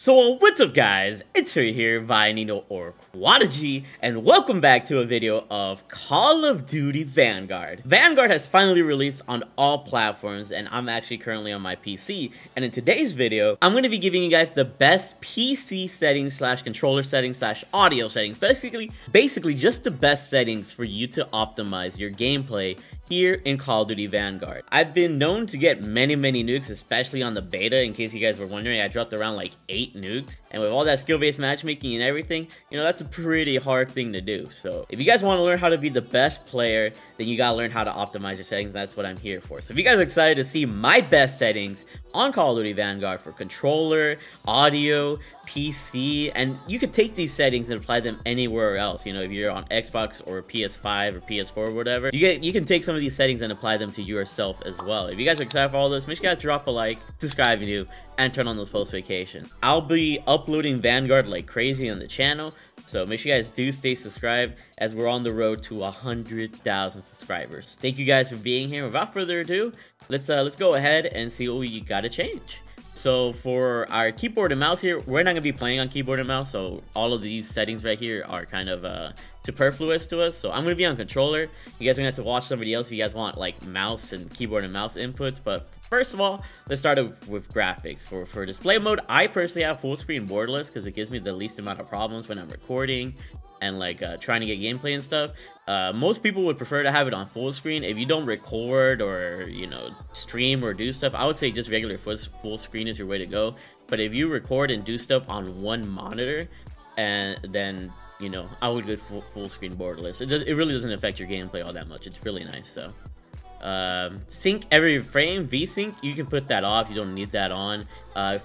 So what's up guys, it's Ray here by Nino or Quadagy, and welcome back to a video of Call of Duty Vanguard. Vanguard has finally released on all platforms and I'm actually currently on my PC, and in today's video, I'm going to be giving you guys the best PC settings slash controller settings slash audio settings, basically just the best settings for you to optimize your gameplay here in Call of Duty Vanguard. I've been known to get many nukes, especially on the beta. In case you guys were wondering, I dropped around like 8 nukes, and with all that skill-based matchmaking and everything, you know, that's a pretty hard thing to do. So if you guys want to learn how to be the best player, then you gotta learn how to optimize your settings. That's what I'm here for. So if you guys are excited to see my best settings on Call of Duty Vanguard for controller, audio, PC, and you could take these settings and apply them anywhere else. You know, if you're on Xbox or PS5 or PS4 or whatever, you can take some of these settings and apply them to yourself as well. If you guys are excited for all this, make sure you guys drop a like, subscribe if you're new, and turn on those post notifications. I'll be uploading Vanguard like crazy on the channel, so make sure you guys do stay subscribed as we're on the road to 100,000 subscribers. Thank you guys for being here. Without further ado, let's go ahead and see what we gotta change. So for our keyboard and mouse here, we're not gonna be playing on keyboard and mouse, so all of these settings right here are kind of superfluous to us. So I'm gonna be on controller. You guys are gonna have to watch somebody else if you guys want like mouse and keyboard and mouse inputs. But first of all, let's start with graphics. For display mode, I personally have full screen borderless because it gives me the least amount of problems when I'm recording and like trying to get gameplay and stuff. Most people would prefer to have it on full screen. If you don't record or, you know, stream or do stuff, I would say just regular full screen is your way to go. But if you record and do stuff on one monitor, and then, you know, I would go full screen borderless. It really doesn't affect your gameplay all that much. It's really nice. So sync every frame, VSync, you can put that off. You don't need that on.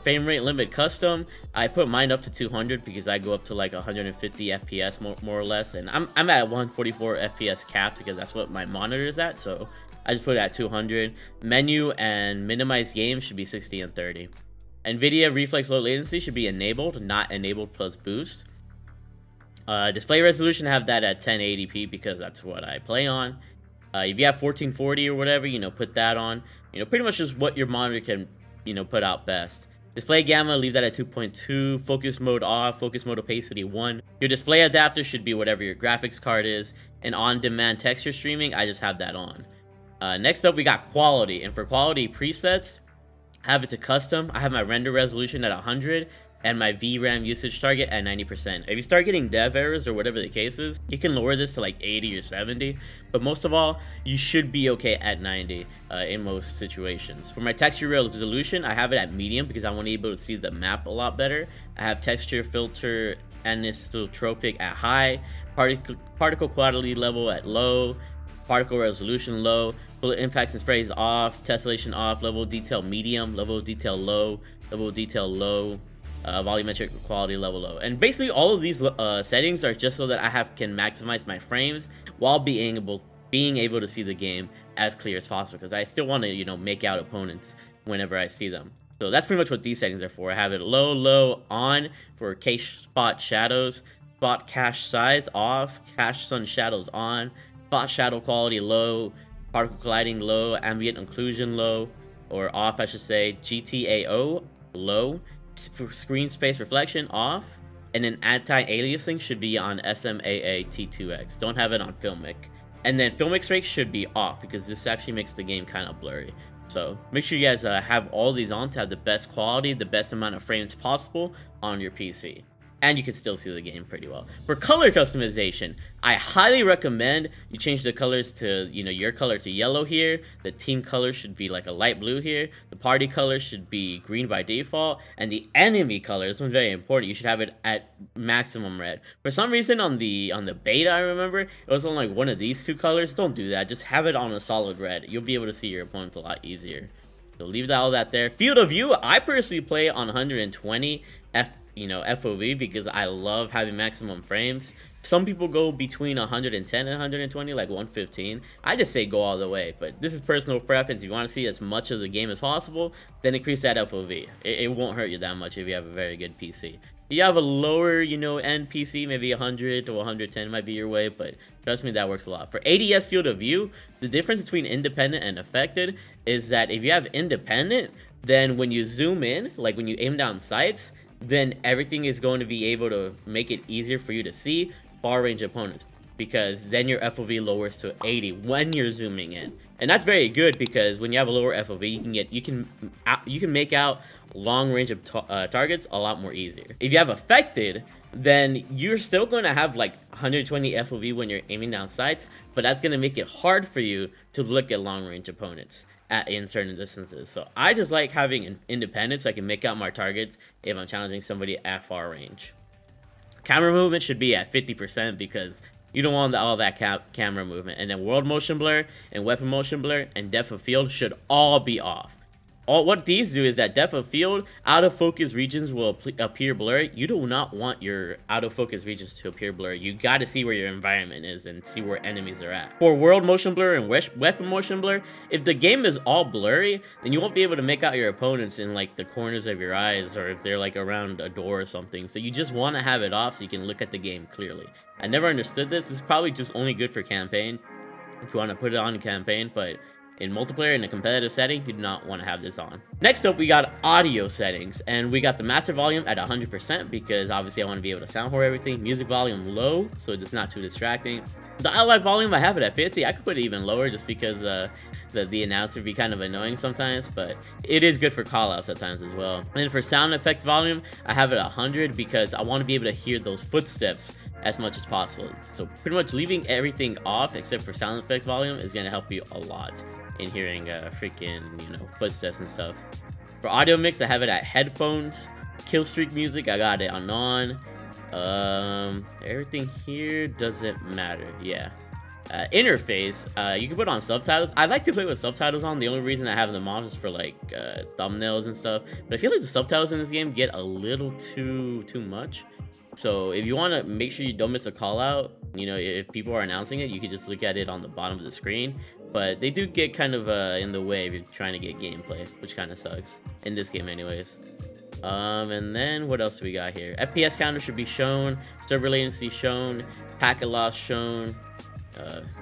Frame rate limit custom, I put mine up to 200 because I go up to like 150 FPS more or less, and I'm at 144 FPS capped because that's what my monitor is at, so I just put it at 200. Menu and minimize games should be 60 and 30. Nvidia reflex low latency should be enabled, not enabled plus boost. Display resolution, have that at 1080p because that's what I play on. If you have 1440 or whatever, you know, put that on. You know, pretty much just what your monitor can, you know, put out best. Display gamma, leave that at 2.2. Focus mode off. Focus mode opacity 1. Your display adapter should be whatever your graphics card is. And on-demand texture streaming, I just have that on. Next up, we got quality. And for quality presets, I have it to custom. I have my render resolution at 100. And my VRAM usage target at 90%. If you start getting dev errors or whatever the case is, you can lower this to like 80 or 70. But most of all, you should be okay at 90 in most situations. For my texture resolution, I have it at medium because I want to be able to see the map a lot better. I have texture filter anisotropic at high, particle quality level at low, particle resolution low, bullet impacts and sprays off, tessellation off, level detail medium, level detail low, level detail low. Volumetric quality level low. And basically all of these settings are just so that I can maximize my frames while being able to see the game as clear as possible, because I still want to, you know, make out opponents whenever I see them. So that's pretty much what these settings are for. I have it low on for cache spot shadows, spot cache size off, cache sun shadows on, spot shadow quality low, particle colliding low, ambient occlusion low or off I should say, GTAO low, screen space reflection off, and then anti-aliasing should be on SMAA T2X. Don't have it on filmic. And then filmic strike should be off because this actually makes the game kind of blurry. So make sure you guys have all these on to have the best quality, the best amount of frames possible on your PC. And you can still see the game pretty well. For color customization, I highly recommend you change the colors to, you know, your color to yellow here. The team color should be like a light blue here. The party color should be green by default. And the enemy color, this one's very important, you should have it at maximum red. For some reason on the beta, I remember, it was on like one of these two colors. Don't do that. Just have it on a solid red. You'll be able to see your opponents a lot easier. So leave all that there. Field of view, I personally play on 120 FPS. You know, FOV, because I love having maximum frames. Some people go between 110 and 120, like 115. I just say go all the way, but this is personal preference. If you want to see as much of the game as possible, then increase that FOV. It won't hurt you that much if you have a very good PC. If you have a lower, you know, end PC, maybe 100 to 110 might be your way, but trust me, that works a lot. For ADS field of view, the difference between independent and affected is that if you have independent, then when you zoom in, like when you aim down sights, then everything is going to be able to make it easier for you to see far range opponents, because then your FOV lowers to 80 when you're zooming in. And that's very good, because when you have a lower FOV, you can make out long range of targets a lot more easier. If you have affected, then you're still going to have like 120 FOV when you're aiming down sights, but that's going to make it hard for you to look at long range opponents in certain distances. So I just like having an independence so I can make out my targets if I'm challenging somebody at far range. Camera movement should be at 50%, because you don't want all that camera movement. And then world motion blur and weapon motion blur and depth of field should all be off. What these do is that depth of field, out of focus regions will appear blurry. You do not want your out of focus regions to appear blurry. You got to see where your environment is and see where enemies are at. For world motion blur and weapon motion blur, if the game is all blurry, then you won't be able to make out your opponents in like the corners of your eyes, or if they're like around a door or something. So you just want to have it off so you can look at the game clearly. I never understood this. It's probably just only good for campaign, if you want to put it on campaign, but in multiplayer, in a competitive setting, you do not want to have this on. Next up, we got audio settings, and we got the master volume at 100%, because obviously I want to be able to sound whore everything. Music volume low, so it's not too distracting. The dialogue volume, I have it at 50. I could put it even lower just because the announcer would be kind of annoying sometimes, but it is good for callouts at times as well. And for sound effects volume, I have it at 100, because I want to be able to hear those footsteps as much as possible. So pretty much leaving everything off except for sound effects volume is going to help you a lot in hearing freaking, you know, footsteps and stuff. For audio mix, I have it at headphones. Killstreak music, I got it on non. Everything here doesn't matter. Yeah. Interface, you can put on subtitles. I like to play with subtitles on. The only reason I have them on is for like thumbnails and stuff, but I feel like the subtitles in this game get a little too much. So if you want to make sure you don't miss a call out, you know, if people are announcing it, you can just look at it on the bottom of the screen. But they do get kind of in the way if you're trying to get gameplay, which kind of sucks in this game anyways. And then what else do we got here? FPS counter should be shown, server latency shown, packet loss shown,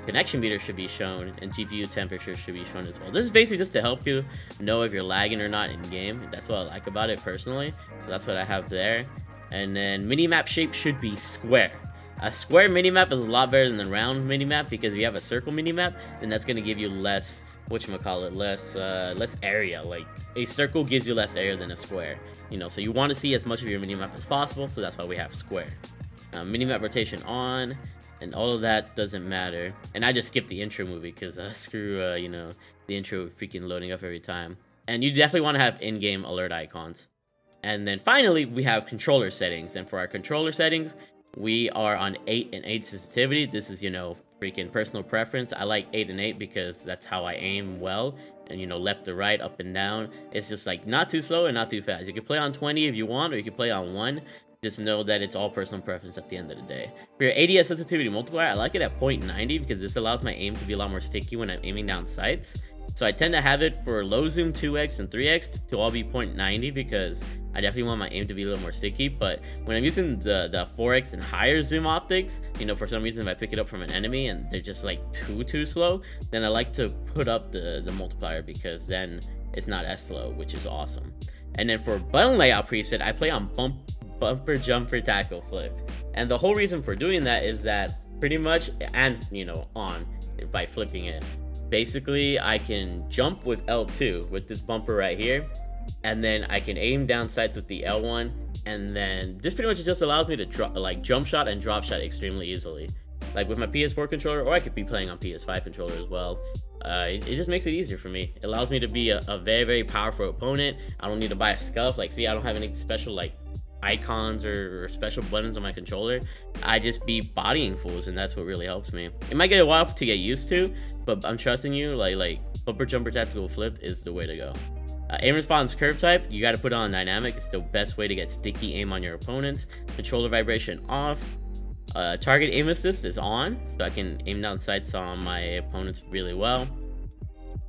connection meter should be shown, and GPU temperature should be shown as well. This is basically just to help you know if you're lagging or not in game. That's what I like about it personally. So that's what I have there. And then minimap shape should be square. A square minimap is a lot better than the round minimap, because if you have a circle minimap, then that's going to give you less, whatchamacallit, less area. Like, a circle gives you less area than a square, you know, so you want to see as much of your minimap as possible, so that's why we have square. Minimap rotation on, and all of that doesn't matter. And I just skipped the intro movie, because screw, you know, the intro freaking loading up every time. And you definitely want to have in-game alert icons. And then finally, we have controller settings. And for our controller settings, we are on 8 and 8 sensitivity. This is, you know, freaking personal preference. I like 8 and 8 because that's how I aim well. And, you know, left to right, up and down. It's just like not too slow and not too fast. You can play on 20 if you want, or you can play on 1. Just know that it's all personal preference at the end of the day. For your ADS sensitivity multiplier, I like it at 0.90 because this allows my aim to be a lot more sticky when I'm aiming down sights. So I tend to have it for low zoom 2x and 3x to all be 0.90 because I definitely want my aim to be a little more sticky. But when I'm using the 4x and higher zoom optics, you know, for some reason if I pick it up from an enemy and they're just like too slow, then I like to put up the multiplier because then it's not as slow, which is awesome. And then for button layout preset, I play on bumper jumper tackle flipped. And the whole reason for doing that is that pretty much, and you know, on by flipping it, basically I can jump with L2 with this bumper right here, and then I can aim down sights with the L1, and then this pretty much just allows me to jump shot and drop shot extremely easily, like with my PS4 controller, or I could be playing on PS5 controller as well. It just makes it easier for me. It allows me to be a very, very powerful opponent. I don't need to buy a scuff. Like, see, I don't have any special like icons or special buttons on my controller. I just be bodying fools, and that's what really helps me. It might get a while to get used to, but I'm trusting you. Like bumper jumper tactical flipped is the way to go. Aim response curve type, you got to put on dynamic. It's the best way to get sticky aim on your opponents. Controller vibration off. Target aim assist is on, so I can aim down sights on my opponents really well.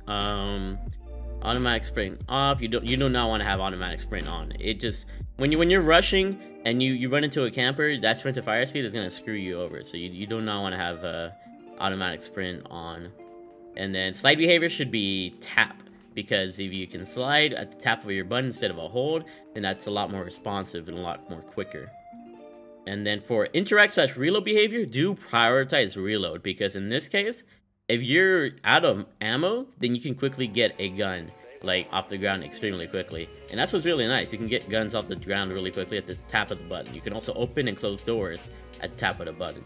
Automatic sprint off. You do not want to have automatic sprint on. It just, when you're rushing and you run into a camper, that sprint to fire speed is going to screw you over. So you do not want to have automatic sprint on. And then slide behavior should be tap. because if you can slide at the tap of your button instead of a hold, then that's a lot more responsive and a lot more quicker. And then for interact/reload behavior, do prioritize reload, because in this case, if you're out of ammo, then you can quickly get a gun like off the ground extremely quickly. And that's what's really nice. You can get guns off the ground really quickly at the tap of the button. You can also open and close doors at the tap of the button.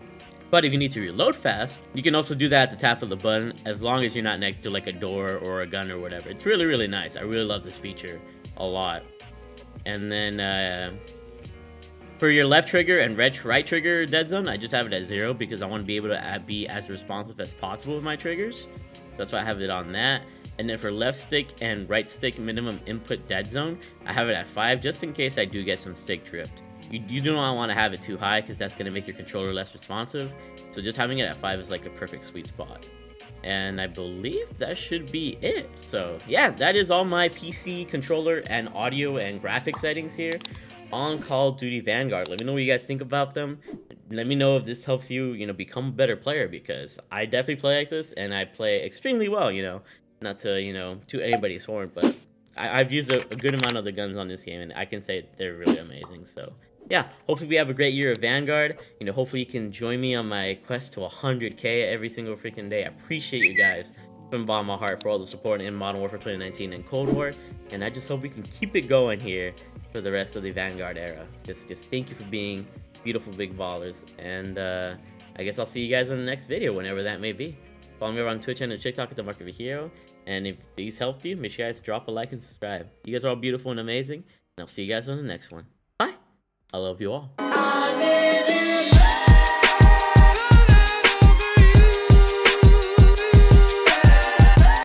But if you need to reload fast, you can also do that at the tap of the button, as long as you're not next to like a door or a gun or whatever. It's really, really nice. I really love this feature a lot. And then for your left trigger and right trigger dead zone, I just have it at 0 because I want to be able to be as responsive as possible with my triggers. That's why I have it on that. And then for left stick and right stick minimum input dead zone, I have it at 5 just in case I do get some stick drift. You do not want to have it too high because that's going to make your controller less responsive. So just having it at 5 is like a perfect sweet spot. And I believe that should be it. So yeah, that is all my PC controller and audio and graphic settings here on Call of Duty Vanguard. Let me know what you guys think about them. Let me know if this helps you, you know, become a better player, because I definitely play like this and I play extremely well, you know, not to, you know, to anybody's horn, but I've used a good amount of the guns on this game and I can say they're really amazing. So yeah, hopefully we have a great year of Vanguard. You know, hopefully you can join me on my quest to 100K every single freaking day. I appreciate you guys from the bottom of my heart for all the support in Modern Warfare 2019 and Cold War. And I just hope we can keep it going here for the rest of the Vanguard era. Just thank you for being beautiful big ballers. And I guess I'll see you guys in the next video, whenever that may be. Follow me over on Twitch and TikTok at The Mark of a Hero. And if these helped you, make sure you guys drop a like and subscribe. You guys are all beautiful and amazing. And I'll see you guys on the next one. Bye. I love you all.